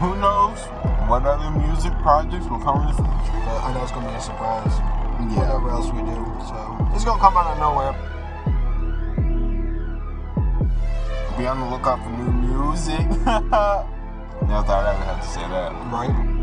Who knows what other music projects will come in the future? But I know it's going to be a surprise. Yeah. Whatever else we do. So it's going to come out of nowhere. Be on the lookout for new music. Never thought I'd ever have to say that. Right.